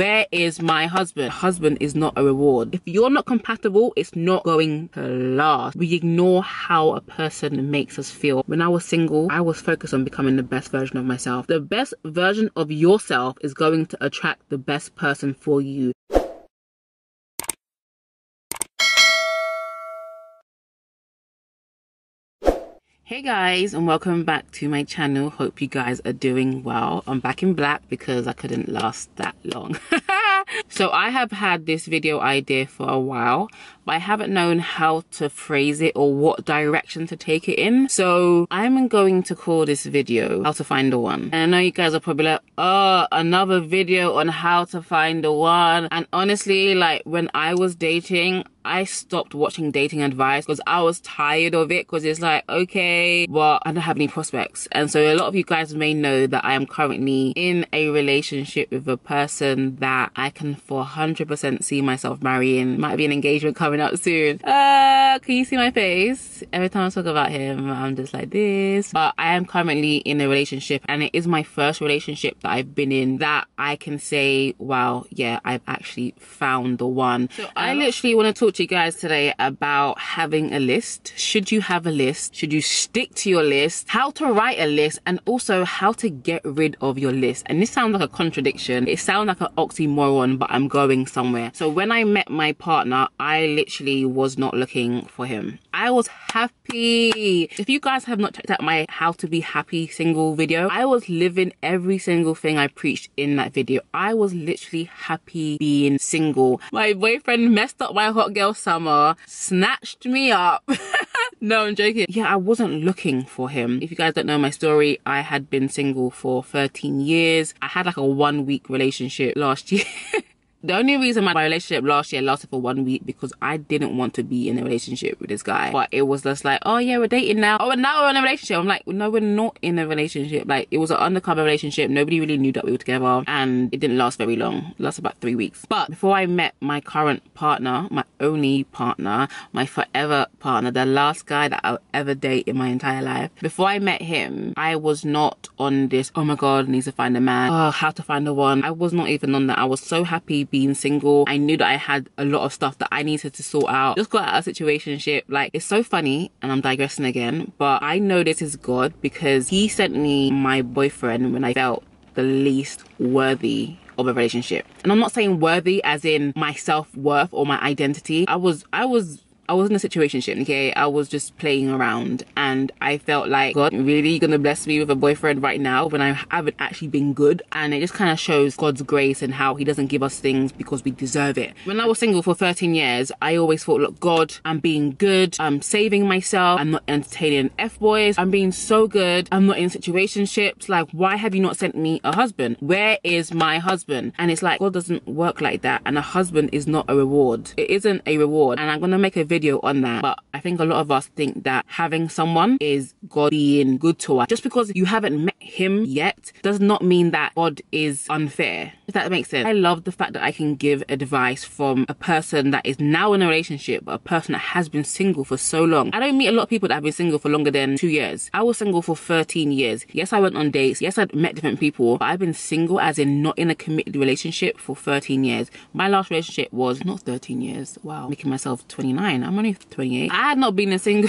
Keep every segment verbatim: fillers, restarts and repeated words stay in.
Where is my husband? Husband is not a reward. If you're not compatible, it's not going to last. We ignore how a person makes us feel. When I was single, I was focused on becoming the best version of myself. The best version of yourself is going to attract the best person for you. Hey guys, and welcome back to my channel. Hope you guys are doing well. I'm back in black because I couldn't last that long. So I have had this video idea for a while, but I haven't known how to phrase it or what direction to take it in. So I'm going to call this video How to Find the One. And I know you guys are probably like, oh, another video on how to find the one. And honestly, like when I was dating, I stopped watching dating advice because I was tired of it, because it's like, okay, well, I don't have any prospects. And so a lot of you guys may know that I am currently in a relationship with a person that I can for one hundred percent see myself marrying. Might be an engagement coming up soon. Uh, can you see my face? Every time I talk about him, I'm just like this. But I am currently in a relationship, and it is my first relationship that I've been in that I can say, wow, yeah, I've actually found the one. So I literally want to talk to you guys today about having a list. Should you have a list? Should you stick to your list? How to write a list, and also how to get rid of your list. And this sounds like a contradiction. It sounds like an oxymoron, but I'm going somewhere. So when I met my partner, I literally was not looking for him. I was happy. If you guys have not checked out my How to Be Happy Single video, I was living every single thing I preached in that video. I was literally happy being single. My boyfriend messed up my hot girl summer, snatched me up. No, I'm joking. Yeah, I wasn't looking for him. If you guys don't know my story, I had been single for thirteen years. I had like a one week relationship last year. The only reason my relationship last year lasted for one week because I didn't want to be in a relationship with this guy. But it was just like, oh yeah, we're dating now. Oh, and now we're in a relationship. I'm like, no, we're not in a relationship. Like, it was an undercover relationship. Nobody really knew that we were together. And it didn't last very long. It lasted about three weeks. But before I met my current partner, my only partner, my forever partner, the last guy that I'll ever date in my entire life. Before I met him, I was not on this, oh my God, I need to find a man. Oh, how to find the one. I was not even on that. I was so happy being single. I knew that I had a lot of stuff that I needed to sort out. Just got out of a situationship. Like, it's so funny, and I'm digressing again, but I know this is God because he sent me my boyfriend when I felt the least worthy of a relationship. And I'm not saying worthy as in my self-worth or my identity. I was, I was I was in a situationship, okay? I was just playing around, and I felt like, God, really gonna bless me with a boyfriend right now when I haven't actually been good? And it just kind of shows God's grace and how he doesn't give us things because we deserve it. When I was single for thirteen years, I always thought, look, God, I'm being good. I'm saving myself. I'm not entertaining F-boys. I'm being so good. I'm not in situationships. Like, why have you not sent me a husband? Where is my husband? And it's like, God doesn't work like that. And a husband is not a reward. It isn't a reward. And I'm gonna make a video on that, but I think a lot of us think that having someone is God being good to us. Just because you haven't met him yet does not mean that God is unfair, if that makes sense. I love the fact that I can give advice from a person that is now in a relationship, but a person that has been single for so long. I don't meet a lot of people that have been single for longer than two years. I was single for thirteen years. Yes, I went on dates. Yes, I'd met different people, but I've been single as in not in a committed relationship for thirteen years. My last relationship was not thirteen years. Wow, making myself twenty-nine. I'm only twenty-eight. I had not been a single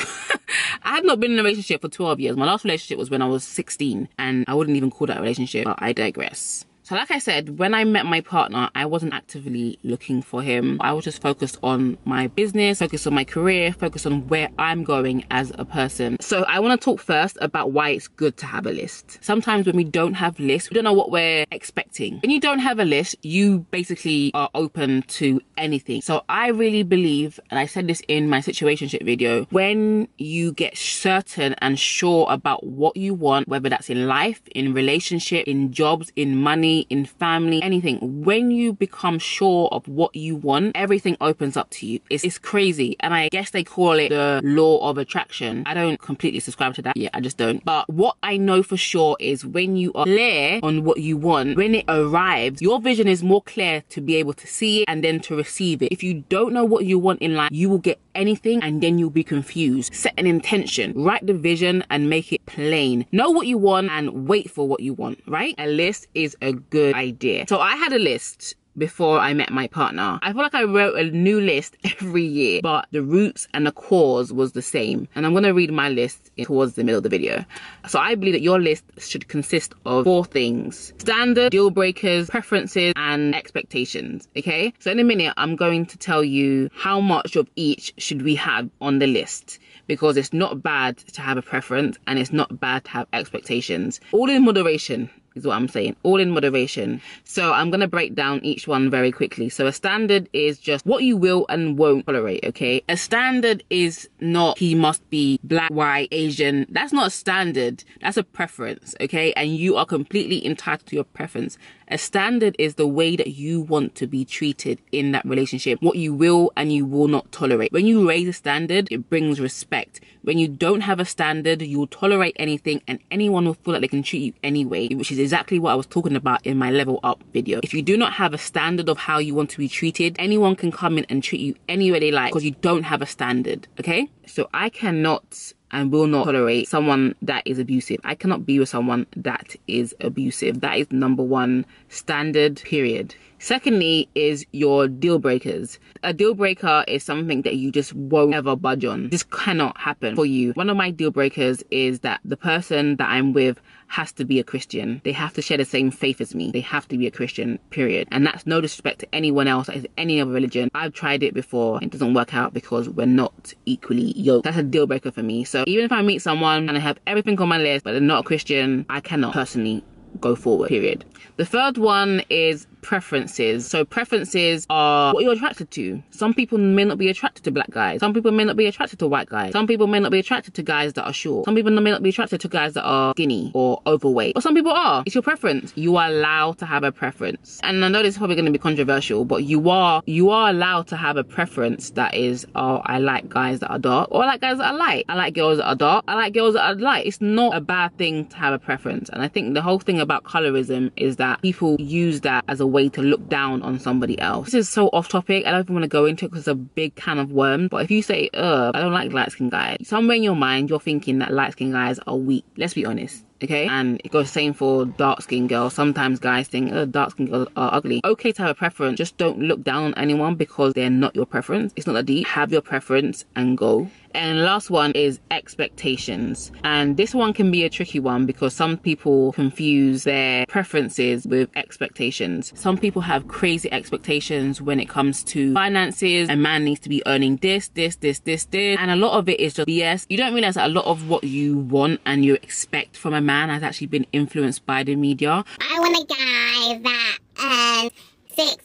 I had not been in a relationship for twelve years. My last relationship was when I was sixteen, and I wouldn't even call that a relationship, but I digress. So like I said, when I met my partner, I wasn't actively looking for him. I was just focused on my business, focused on my career, focused on where I'm going as a person. So I want to talk first about why it's good to have a list. Sometimes when we don't have lists, we don't know what we're expecting. When you don't have a list, you basically are open to anything. So I really believe, and I said this in my situationship video, when you get certain and sure about what you want, whether that's in life, in relationship, in jobs, in money, in family, anything, when you become sure of what you want, everything opens up to you. It's, it's crazy. And I guess they call it the law of attraction. I don't completely subscribe to that. Yeah, I just don't. But what I know for sure is when you are clear on what you want, when it arrives, your vision is more clear to be able to see it and then to receive it. If you don't know what you want in life, you will get anything and then you'll be confused. Set an intention, write the vision and make it plain. Know what you want and wait for what you want, right? A list is a good idea. So I had a list before I met my partner. I feel like I wrote a new list every year, but the roots and the cause was the same. And I'm gonna read my list towards the middle of the video. So I believe that your list should consist of four things: standard, deal breakers, preferences, and expectations, okay? So in a minute, I'm going to tell you how much of each should we have on the list, because it's not bad to have a preference and it's not bad to have expectations. All in moderation is what I'm saying, all in moderation. So I'm gonna break down each one very quickly. So a standard is just what you will and won't tolerate, okay? A standard is not he must be black, white, Asian. That's not a standard, that's a preference, okay? And you are completely entitled to your preference. A standard is the way that you want to be treated in that relationship, what you will and you will not tolerate. When you raise a standard, it brings respect. When you don't have a standard, you'll tolerate anything and anyone will feel like they can treat you anyway, which is exactly what I was talking about in my level up video. If you do not have a standard of how you want to be treated, anyone can come in and treat you any way they like because you don't have a standard, okay? So I cannot and will not tolerate someone that is abusive. I cannot be with someone that is abusive. That is number one standard, period. Secondly is your deal breakers. A deal breaker is something that you just won't ever budge on. This cannot happen for you. One of my deal breakers is that the person that I'm with has to be a Christian. They have to share the same faith as me. They have to be a Christian, period. And that's no disrespect to anyone else that is any other religion. I've tried it before. It doesn't work out because we're not equally yoked. That's a deal breaker for me. So even if I meet someone and I have everything on my list, but they're not a Christian, I cannot personally go forward, period. The third one is preferences. So preferences are what you're attracted to. Some people may not be attracted to black guys. Some people may not be attracted to white guys. Some people may not be attracted to guys that are short. Some people may not be attracted to guys that are skinny or overweight. Or some people are. It's your preference. You are allowed to have a preference. And I know this is probably going to be controversial, but you are you are allowed to have a preference that is, oh, I like guys that are dark, or I like guys that are light. I like girls that are dark. I like girls that are light. It's not a bad thing to have a preference. And I think the whole thing about colorism is that people use that as a way to look down on somebody else. This is so off topic, I don't even want to go into it because it's a big can of worms. But if you say, uh, I don't like light skinned guys, somewhere in your mind you're thinking that light skinned guys are weak. Let's be honest, okay? And it goes the same for dark skinned girls. Sometimes guys think, oh, dark skinned girls are ugly. Okay to have a preference, just don't look down on anyone because they're not your preference. It's not that deep. Have your preference and go. And last one is expectations. And this one can be a tricky one because some people confuse their preferences with expectations. Some people have crazy expectations when it comes to finances. A man needs to be earning this, this, this, this, this. And a lot of it is just B S. You don't realize that a lot of what you want and you expect from a man has actually been influenced by the media. I want a guy that earns six.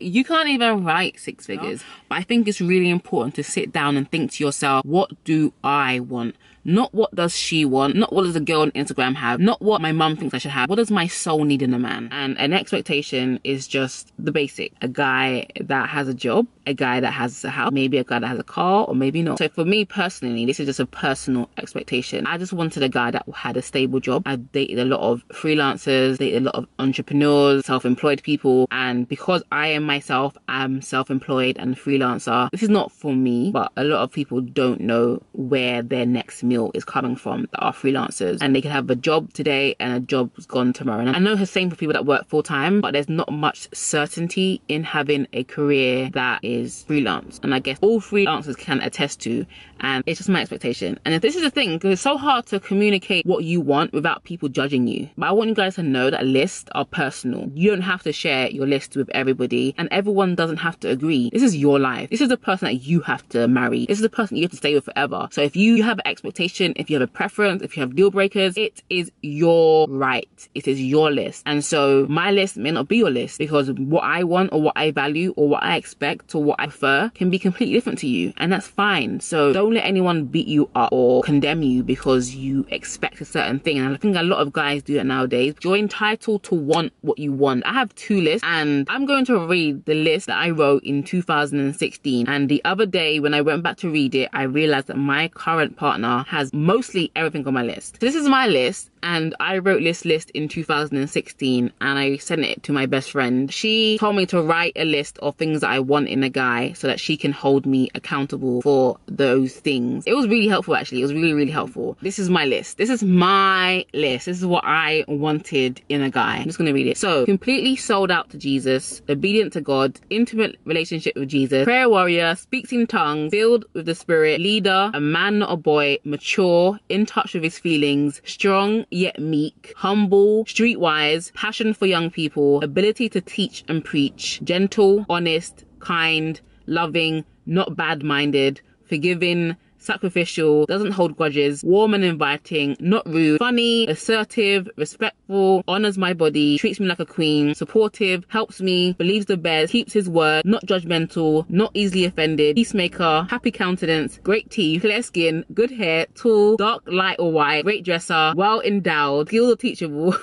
You can't even write six figures. But I think it's really important to sit down and think to yourself, what do I want? Not what does she want, not what does a girl on Instagram have, not what my mum thinks I should have. What does my soul need in a man? And an expectation is just the basic. A guy that has a job, a guy that has a house, maybe a guy that has a car, or maybe not. So for me personally, this is just a personal expectation. I just wanted a guy that had a stable job. I dated a lot of freelancers, dated a lot of entrepreneurs, self-employed people. And because I am myself, I'm self-employed and freelancer. This is not for me, but a lot of people don't know where their next meal is coming from that are freelancers, and they can have a job today and a job's gone tomorrow. And I know it's the same for people that work full-time, but there's not much certainty in having a career that is freelance, and I guess all freelancers can attest to. And it's just my expectation. And if this is the thing, because it's so hard to communicate what you want without people judging you, but I want you guys to know that lists are personal. You don't have to share your list with everybody, and everyone doesn't have to agree. This is your life. This is the person that you have to marry. This is the person you have to stay with forever. So if you have an expectation, if you have a preference, if you have deal breakers, it is your right. It is your list. And so my list may not be your list, because what I want or what I value or what I expect or what I prefer can be completely different to you, and that's fine. So don't let anyone beat you up or condemn you because you expect a certain thing. And I think a lot of guys do that nowadays. You're entitled to want what you want. I have two lists, and I'm going to read the list that I wrote in two thousand sixteen. And the other day when I went back to read it, I realized that my current partner has mostly everything on my list. So this is my list. And I wrote this list in two thousand sixteen and I sent it to my best friend. She told me to write a list of things that I want in a guy so that she can hold me accountable for those things. It was really helpful, actually. It was really, really helpful. This is my list. This is my list. This is what I wanted in a guy. I'm just gonna read it. So, completely sold out to Jesus, obedient to God, intimate relationship with Jesus, prayer warrior, speaks in tongues, filled with the Spirit, leader, a man not a boy, mature, in touch with his feelings, strong yet meek, humble, streetwise, passion for young people, ability to teach and preach, gentle, honest, kind, loving, not bad-minded, forgiving, sacrificial, doesn't hold grudges, warm and inviting, not rude, funny, assertive, respectful, honors my body, treats me like a queen, supportive, helps me, believes the best, keeps his word, not judgmental, not easily offended, peacemaker, happy countenance, great teeth, clear skin, good hair, tall, dark, light or white, great dresser, well endowed, skilled or teachable,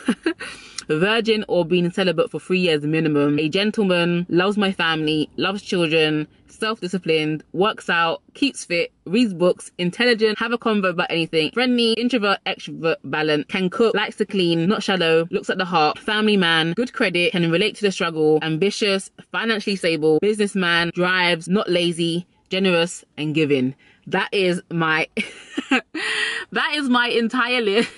virgin or been celibate for three years minimum, a gentleman, loves my family, loves children, self-disciplined, works out, keeps fit, reads books, intelligent, have a convo about anything, friendly, introvert, extrovert, balance, can cook, likes to clean, not shallow, looks at the heart, family man, good credit, can relate to the struggle, ambitious, financially stable, businessman, drives, not lazy, generous and giving. That is my, that is my entire list.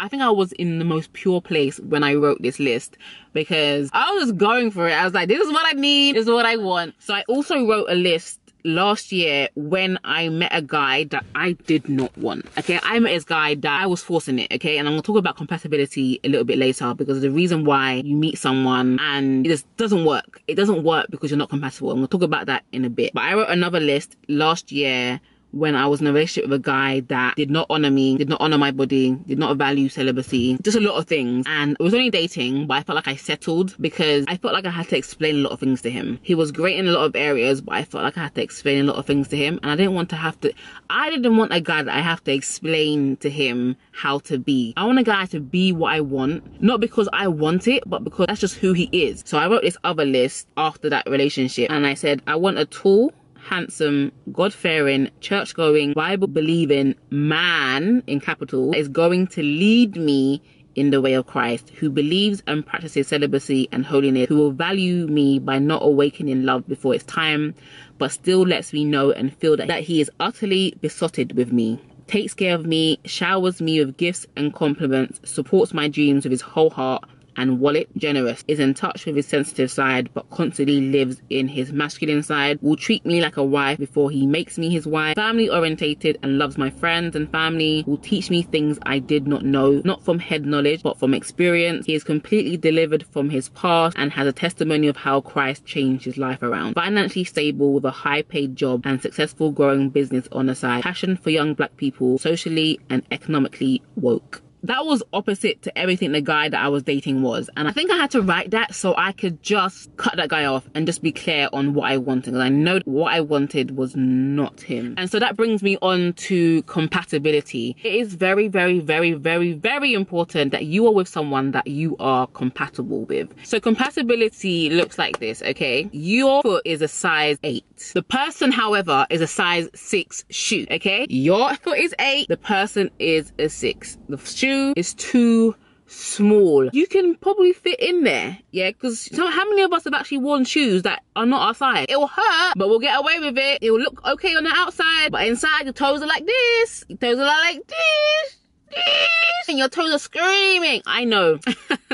I think I was in the most pure place when I wrote this list because I was just going for it. I was like, this is what I need, this is what I want. So I also wrote a list last year when I met a guy that I did not want. Okay, I met this guy that I was forcing it, okay? And I'm gonna talk about compatibility a little bit later because the reason why you meet someone and it just doesn't work. It doesn't work because you're not compatible. I'm gonna talk about that in a bit. But I wrote another list last year when I was in a relationship with a guy that did not honor me, did not honor my body, did not value celibacy, just a lot of things. And it was only dating, but I felt like I settled because I felt like I had to explain a lot of things to him. He was great in a lot of areas, but I felt like I had to explain a lot of things to him. And I didn't want to have to, I didn't want a guy that I have to explain to him how to be. I want a guy to be what I want, not because I want it, but because that's just who he is. So I wrote this other list after that relationship. And I said, I want a tall, handsome, God-fearing, church-going, Bible-believing man, in capital, is going to lead me in the way of Christ, who believes and practices celibacy and holiness, who will value me by not awakening love before it's time, but still lets me know and feel that, that he is utterly besotted with me, takes care of me, showers me with gifts and compliments, supports my dreams with his whole heart and wallet, generous, is in touch with his sensitive side but constantly lives in his masculine side, will treat me like a wife before he makes me his wife, family orientated and loves my friends and family, will teach me things I did not know, not from head knowledge but from experience. He is completely delivered from his past and has a testimony of how Christ changed his life around, financially stable with a high paid job and successful growing business on the side, passion for young black people, socially and economically woke. That was opposite to everything the guy that I was dating was. And I think I had to write that so I could just cut that guy off and just be clear on what I wanted. And I know what I wanted was not him. And so that brings me on to compatibility. It is very, very, very, very, very important that you are with someone that you are compatible with. So compatibility looks like this, okay? Your foot is a size eight. The person, however, is a size six shoe, okay? Your foot is eight. The person is a six. The shoe is too small. You can probably fit in there, yeah, because how many of us have actually worn shoes that are not our size? It will hurt, but we'll get away with it. It will look okay on the outside, but inside your toes are like this, your toes are like this, this, and your toes are screaming. I know.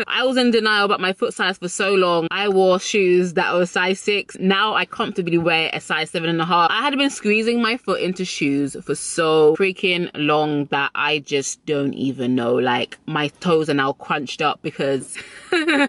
I was in denial about my foot size for so long. I wore shoes that were size six. Now I comfortably wear a size seven and a half. I had been squeezing my foot into shoes for so freaking long that I just don't even know. Like, my toes are now crunched up because my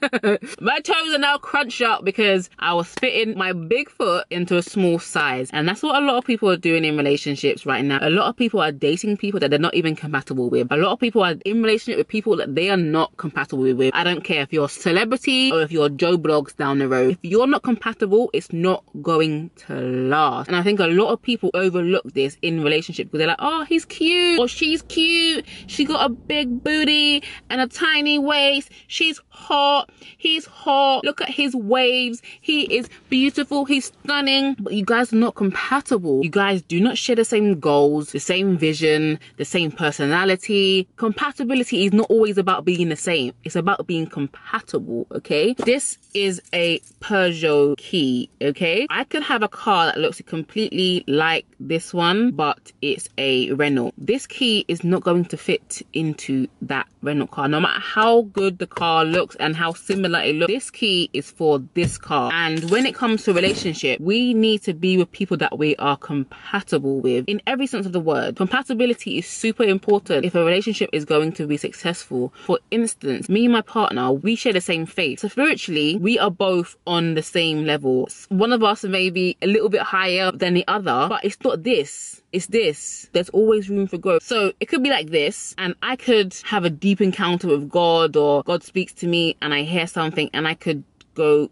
toes are now crunched up because I was fitting my big foot into a small size. And that's what a lot of people are doing in relationships right now. A lot of people are dating people that they're not even compatible with. A lot of people are in relationship with people that they are not compatible with. I don't care if you're a celebrity or if you're Joe Blogs down the road. If you're not compatible, it's not going to last. And I think a lot of people overlook this in relationships because they're like, oh, he's cute or she's cute. She got a big booty and a tiny waist. She's hot. He's hot. Look at his waves. He is beautiful. He's stunning. But you guys are not compatible. You guys do not share the same goals, the same vision, the same personality, compatibility. Compatibility is not always about being the same. It's about being compatible, okay? This is a Peugeot key, okay? I could have a car that looks completely like this one, but it's a Renault. This key is not going to fit into that Renault car. No matter how good the car looks and how similar it looks, this key is for this car. And when it comes to relationship, we need to be with people that we are compatible with in every sense of the word. Compatibility is super important if a relationship is going to be successful. For instance, me and my partner, we share the same faith. So spiritually, we are both on the same level. One of us may be a little bit higher than the other, but it's not this, it's this. There's always room for growth. So it could be like this, and I could have a deep encounter with God, or God speaks to me and I hear something, and I could go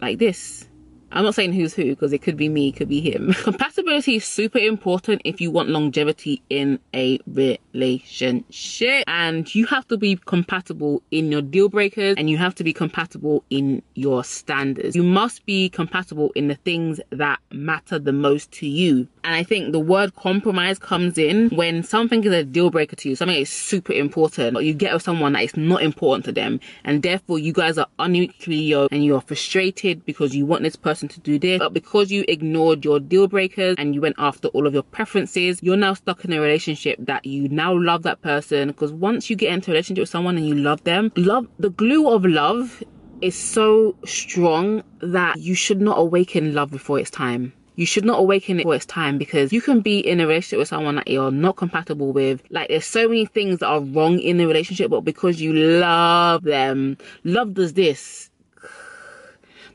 like this. I'm not saying who's who, because it could be me, it could be him. Compatibility is super important if you want longevity in a relationship. And you have to be compatible in your deal breakers, and you have to be compatible in your standards. You must be compatible in the things that matter the most to you. And I think the word compromise comes in when something is a deal breaker to you, something is super important, or you get with someone that is not important to them, and therefore you guys are unequally yoked, and you're frustrated because you want this person to do this, but because you ignored your deal breakers and you went after all of your preferences, you're now stuck in a relationship that you now love that person. Because once you get into a relationship with someone and you love them, love, the glue of love is so strong that you should not awaken love before it's time. You should not awaken it before it's time, because you can be in a relationship with someone that you're not compatible with. Like, there's so many things that are wrong in the relationship, but because you love them, love does this.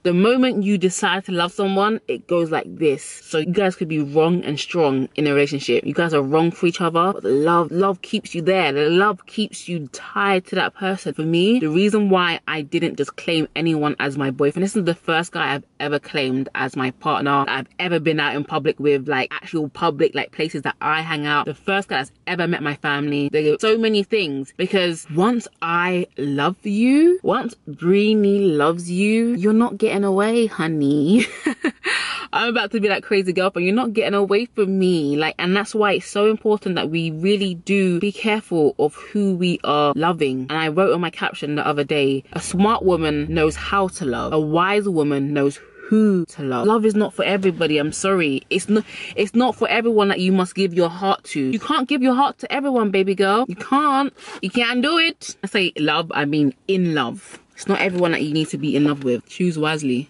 The moment you decide to love someone, it goes like this. So you guys could be wrong and strong in a relationship. You guys are wrong for each other, but the love, love keeps you there. The love keeps you tied to that person. For me, the reason why I didn't just claim anyone as my boyfriend, this is the first guy I've ever claimed as my partner, that I've ever been out in public with, like actual public, like places that I hang out. The first guy that's ever met my family. There are so many things, because once I love you, once Breeny loves you, you're not getting away, honey. I'm about to be like crazy girlfriend. You're not getting away from me. Like, and that's why it's so important that we really do be careful of who we are loving. And I wrote on my caption the other day, a smart woman knows how to love. A wise woman knows who who to love. Love is not for everybody, I'm sorry. It's not it's not for everyone that you must give your heart to. You can't give your heart to everyone, baby girl. You can't. You can't do it. I say love, I mean in love. It's not everyone that you need to be in love with. Choose wisely.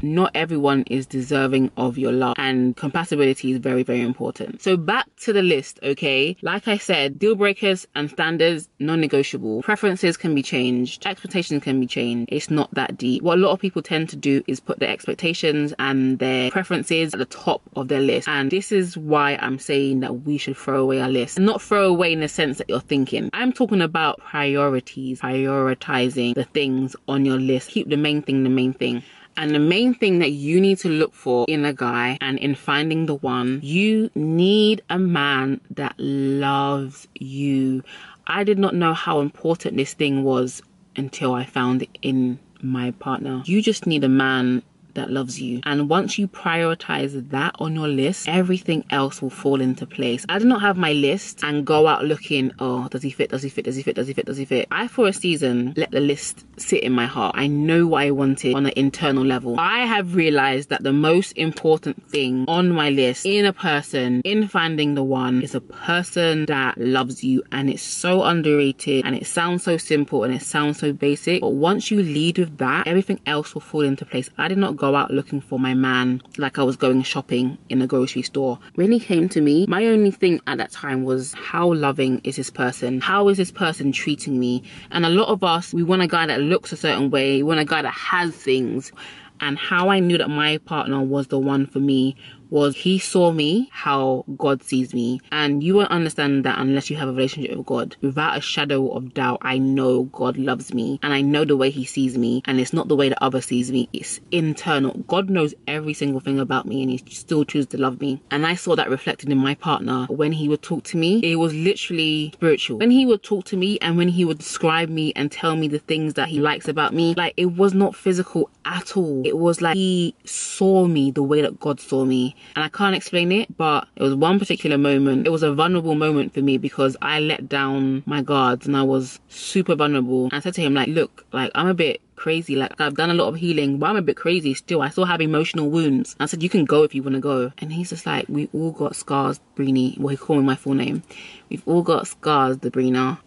Not everyone is deserving of your love, and compatibility is very, very important. So back to the list, okay? Like I said, deal breakers and standards, non-negotiable. Preferences can be changed. Expectations can be changed. It's not that deep. What a lot of people tend to do is put their expectations and their preferences at the top of their list. And this is why I'm saying that we should throw away our list. And not throw away in the sense that you're thinking. I'm talking about priorities, prioritizing the things on your list. Keep the main thing the main thing. And the main thing that you need to look for in a guy and in finding the one, you need a man that loves you. I did not know how important this thing was until I found it in my partner. You just need a man that loves you. And once you prioritize that on your list, everything else will fall into place. I did not have my list and go out looking, oh, does he fit, does he fit, does he fit, does he fit, does he fit? I, for a season, let the list sit in my heart. I know what I wanted on an internal level. I have realized that the most important thing on my list in a person, in finding the one, is a person that loves you. And it's so underrated, and it sounds so simple, and it sounds so basic. But once you lead with that, everything else will fall into place. I did not go go out looking for my man like I was going shopping in a grocery store. When he came to me, my only thing at that time was, how loving is this person? How is this person treating me? And a lot of us, we want a guy that looks a certain way, we want a guy that has things. And how I knew that my partner was the one for me was, he saw me how God sees me. And you won't understand that unless you have a relationship with God. Without a shadow of doubt, I know God loves me, and I know the way he sees me, and it's not the way the other sees me, it's internal. God knows every single thing about me, and he still chooses to love me. And I saw that reflected in my partner. When he would talk to me, it was literally spiritual. When he would talk to me and when he would describe me and tell me the things that he likes about me, like, it was not physical at all. It was like he saw me the way that God saw me. and I can't explain it, but it was one particular moment. It was a vulnerable moment for me because I let down my guards and I was super vulnerable. And I said to him, like, look, like, I'm a bit crazy, like, I've done a lot of healing, but I'm a bit crazy still. I still have emotional wounds. And I said, you can go if you want to go. And he's just like, we all got scars, Breeny. Well, he called me my full name. We've all got scars, the Breena.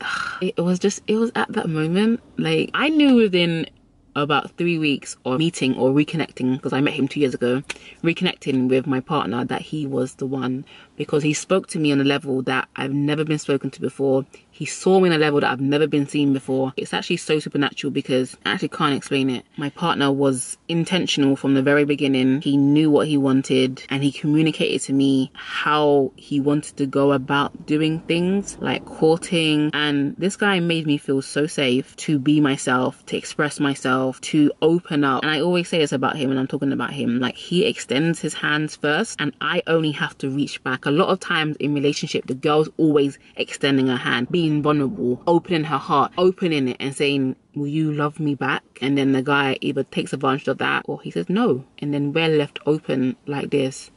It was just, it was at that moment, like, I knew within about three weeks of meeting or reconnecting, because I met him two years ago, reconnecting with my partner, that he was the one, because he spoke to me on a level that I've never been spoken to before. He saw me on a level that I've never been seen before. It's actually so supernatural because I actually can't explain it. My partner was intentional from the very beginning. He knew what he wanted and he communicated to me how he wanted to go about doing things like courting. And this guy made me feel so safe to be myself, to express myself, to open up. And I always say this about him when I'm talking about him, like, he extends his hands first and I only have to reach back. A lot of times in relationship, the girl's always extending her hand, being vulnerable, opening her heart, opening it and saying, will you love me back? And then the guy either takes advantage of that or he says no, and then we're left open like this.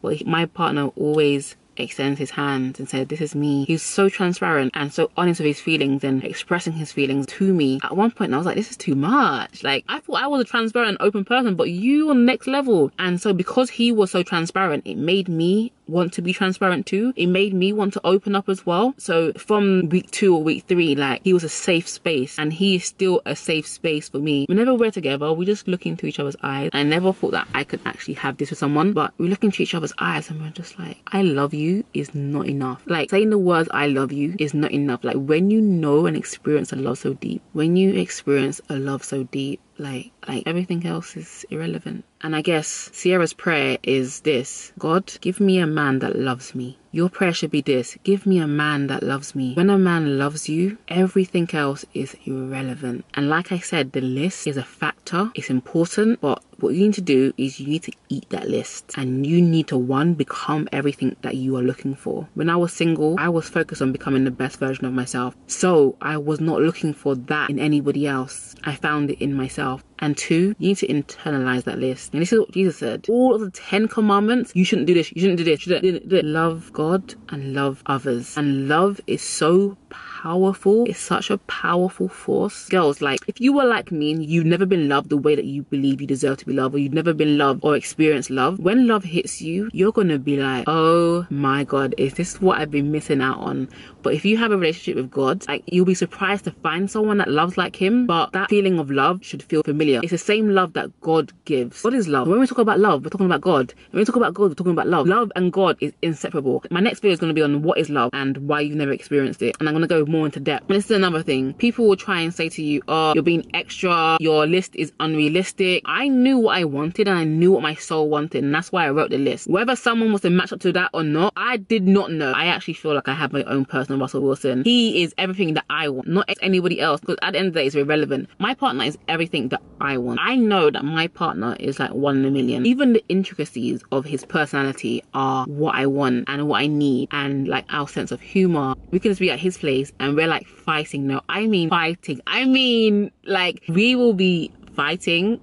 Well, he, my partner always extends his hands and said, this is me. He's so transparent and so honest with his feelings and expressing his feelings to me. At one point I was like, this is too much. Like, I thought I was a transparent, open person, but you are next level. And so because he was so transparent, it made me want to be transparent too. It made me want to open up as well. So from week two or week three, like, he was a safe space and he is still a safe space for me. Whenever we're together, we just look into each other's eyes. I never thought that I could actually have this with someone, but we look into each other's eyes and we're just like, I love you is not enough. Like, saying the words I love you is not enough. Like, when you know and experience a love so deep, when you experience a love so deep, like, like everything else is irrelevant. And I guess Sierra's prayer is this: God, give me a man that loves me. Your prayer should be this: give me a man that loves me. When a man loves you, everything else is irrelevant. And like I said, the list is a factor. It's important, but what you need to do is you need to eat that list. And you need to, one, become everything that you are looking for. When I was single, I was focused on becoming the best version of myself. So I was not looking for that in anybody else. I found it in myself. And two, you need to internalize that list. And this is what Jesus said. All of the ten commandments, you shouldn't do this, you shouldn't do this, you shouldn't do this. Love God and love others. And love is so powerful. It's such a powerful force. Girls, like, if you were like me and you've never been loved the way that you believe you deserve to be loved, or you've never been loved or experienced love, when love hits you, you're gonna be like, oh my God, is this what I've been missing out on? But if you have a relationship with God, like, you'll be surprised to find someone that loves like him. But that feeling of love should feel familiar. It's the same love that God gives. God is love. When we talk about love, we're talking about God. When we talk about God, we're talking about love. Love and God is inseparable. My next video is going to be on what is love and why you've never experienced it. And I'm going to go more into depth. And this is another thing. People will try and say to you, oh, you're being extra. Your list is unrealistic. I knew what I wanted and I knew what my soul wanted. And that's why I wrote the list. Whether someone was to match up to that or not, I did not know. I actually feel like I have my own personal Russell Wilson. He is everything that I want, not anybody else. Because at the end of the day, it's irrelevant. My partner is everything that I want. I know that my partner is like one in a million. Even the intricacies of his personality are what I want and what I need, and like our sense of humor. We can just be at his place and we're like fighting. No, I mean fighting. I mean, like, we will be fighting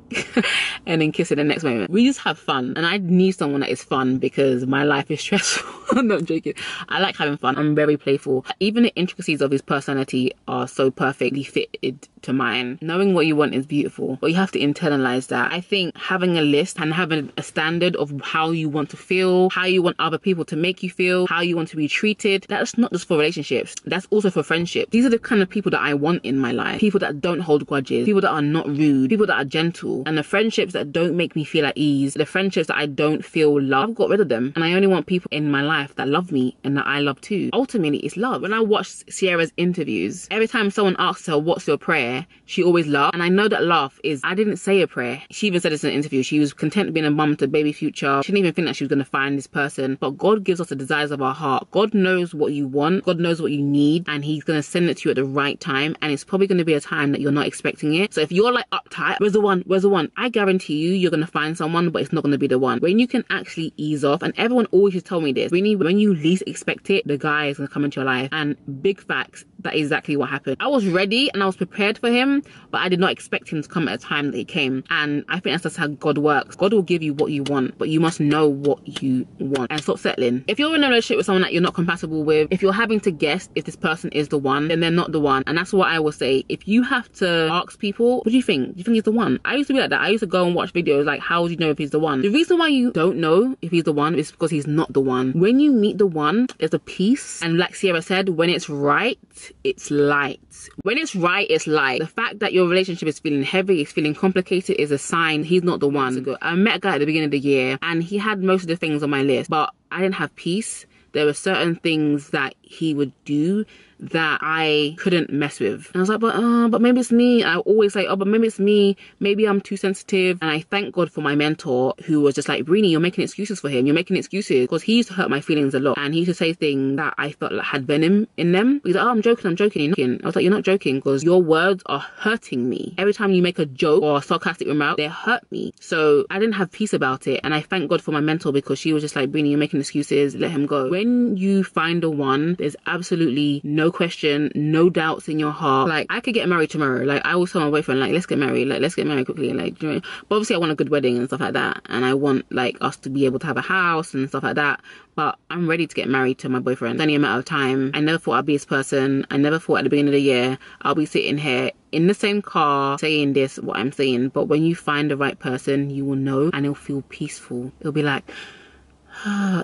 and then kissing the next moment. We just have fun, and I need someone that is fun because my life is stressful. I'm not joking. I like having fun. I'm very playful. Even the intricacies of his personality are so perfectly fitted to mine. Knowing what you want is beautiful, but you have to internalize that. I think having a list and having a standard of how you want to feel, how you want other people to make you feel, how you want to be treated, that's not just for relationships, that's also for friendship. These are the kind of people that I want in my life. People that don't hold grudges, people that are not rude, people People that are gentle, and the friendships that don't make me feel at ease, the friendships that I don't feel love, I've got rid of them. And I only want people in my life that love me and that I love too. Ultimately, it's love. When I watch Sierra's interviews, every time someone asks her, what's your prayer? She always laughs. And I know that laugh is, I didn't say a prayer. She even said this in an interview. She was content being a mum to baby Future. She didn't even think that she was going to find this person. But God gives us the desires of our heart. God knows what you want. God knows what you need. And he's going to send it to you at the right time. And it's probably going to be a time that you're not expecting it. So if you're like uptight, where's the one? Where's the one? I guarantee you, you're going to find someone, but it's not going to be the one. When you can actually ease off, and everyone always just told me this, really, when you least expect it, the guy is going to come into your life. And big facts, that is exactly what happened. I was ready and I was prepared for him, but I did not expect him to come at a time that he came. And I think that's just how God works. God will give you what you want, but you must know what you want and stop settling. If you're in a relationship with someone that you're not compatible with, if you're having to guess if this person is the one, then they're not the one. And that's what I will say. If you have to ask people, what do you think? Do you think he's the one? I used to be like that. I used to go and watch videos like, how do you know if he's the one? The reason why you don't know if he's the one is because he's not the one. When you meet the one, there's a peace. And like Sierra said, when it's right, it's light. When it's right, it's light. The fact that your relationship is feeling heavy, it's feeling complicated, is a sign he's not the one. I met a guy at the beginning of the year and he had most of the things on my list, but I didn't have peace. There were certain things that he would do that I couldn't mess with. And I was like, but uh, but maybe it's me. I always say, oh, but maybe it's me. Maybe I'm too sensitive. And I thank God for my mentor who was just like, Breeny, you're making excuses for him. You're making excuses. Because he used to hurt my feelings a lot. And he used to say things that I felt like had venom in them. He's like, oh, I'm joking, I'm joking. You're not joking. I was like, you're not joking because your words are hurting me. Every time you make a joke or a sarcastic remark, they hurt me. So I didn't have peace about it. And I thank God for my mentor because she was just like, Breeny, you're making excuses. Let him go. When you find a one, there's absolutely no question, no doubts in your heart. Like, I could get married tomorrow. Like, I will tell my boyfriend, like, let's get married, like, let's get married quickly, like, you know. But obviously I want a good wedding and stuff like that, and I want like us to be able to have a house and stuff like that, but I'm ready to get married to my boyfriend. It's only a matter of time. I never thought I'd be this person. I never thought at the beginning of the year I'll be sitting here in the same car saying this, what I'm saying. But when you find the right person, you will know, and it'll feel peaceful. It'll be like,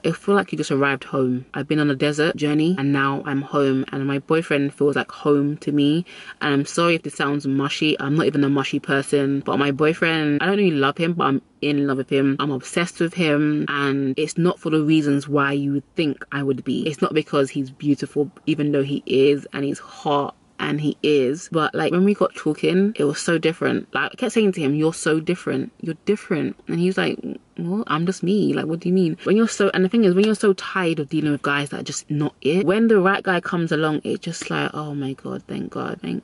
it feels like you just arrived home. I've been on a desert journey and now I'm home, and my boyfriend feels like home to me. And I'm sorry if this sounds mushy. I'm not even a mushy person, but my boyfriend, I don't really love him, but I'm in love with him. I'm obsessed with him, and it's not for the reasons why you would think I would be. It's not because he's beautiful, even though he is, and he's hot, and he is. But like, when we got talking, it was so different. Like, I kept saying to him, you're so different, you're different. And he was like, well, I'm just me. Like, what do you mean? When you're so, and the thing is, when you're so tired of dealing with guys that are just not it, when the right guy comes along, it's just like, oh my God, thank God, thank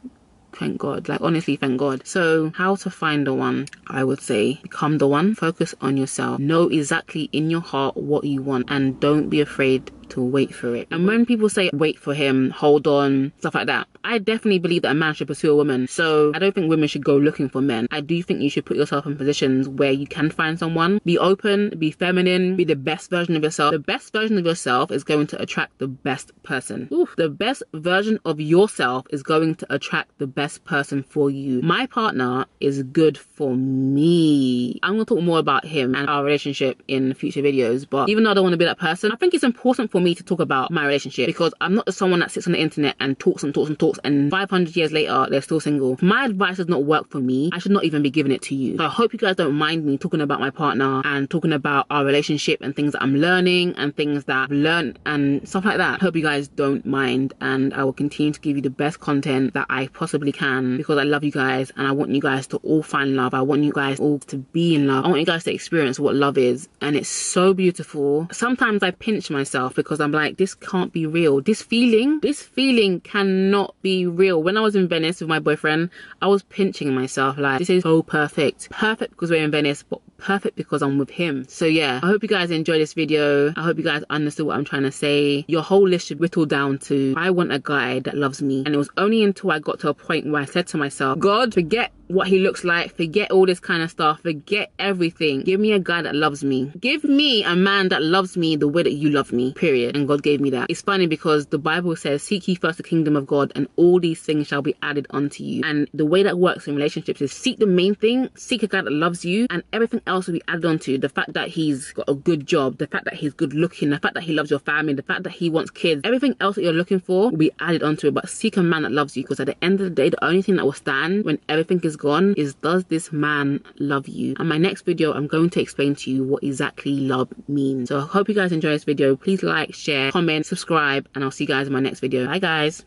thank God. Like, honestly, thank God. So how to find the one, I would say, become the one. Focus on yourself. Know exactly in your heart what you want, and don't be afraid to wait for it. And when people say wait for him, hold on, stuff like that, I definitely believe that a man should pursue a woman. So I don't think women should go looking for men. I do think you should put yourself in positions where you can find someone. Be open, be feminine, be the best version of yourself. The best version of yourself is going to attract the best person. Oof. The best version of yourself is going to attract the best person for you. My partner is good for me. I'm gonna talk more about him and our relationship in future videos, but even though I don't want to be that person, I think it's important for me to talk about my relationship, because I'm not someone that sits on the internet and talks and talks and talks and five hundred years later they're still single. If my advice does not work for me, I should not even be giving it to you. So I hope you guys don't mind me talking about my partner and talking about our relationship and things that I'm learning and things that I've learned and stuff like that. I hope you guys don't mind, and I will continue to give you the best content that I possibly can, because I love you guys and I want you guys to all find love. I want you guys all to be in love. I want you guys to experience what love is, and it's so beautiful. Sometimes I pinch myself because I'm like, this can't be real. This feeling, this feeling cannot be real. When I was in Venice with my boyfriend, I was pinching myself like, this is so perfect. Perfect because we're in Venice, but perfect because I'm with him. So yeah, I hope you guys enjoy this video. I hope you guys understood what I'm trying to say. Your whole list should whittle down to, I want a guy that loves me. And it was only until I got to a point where I said to myself, God, forget what he looks like, forget all this kind of stuff, forget everything, give me a guy that loves me. Give me a man that loves me the way that you love me, period. And God gave me that. It's funny because the Bible says, seek ye first the kingdom of God and all these things shall be added unto you. And the way that works in relationships is, seek the main thing, seek a guy that loves you, and everything else will be added onto you. The fact that he's got a good job, the fact that he's good looking, the fact that he loves your family, the fact that he wants kids, everything else that you're looking for will be added onto it. But seek a man that loves you, because at the end of the day, the only thing that will stand when everything is gone is, does this man love you? And my next video, I'm going to explain to you what exactly love means. So I hope you guys enjoy this video. Please like, share, comment, subscribe, and I'll see you guys in my next video. Bye guys.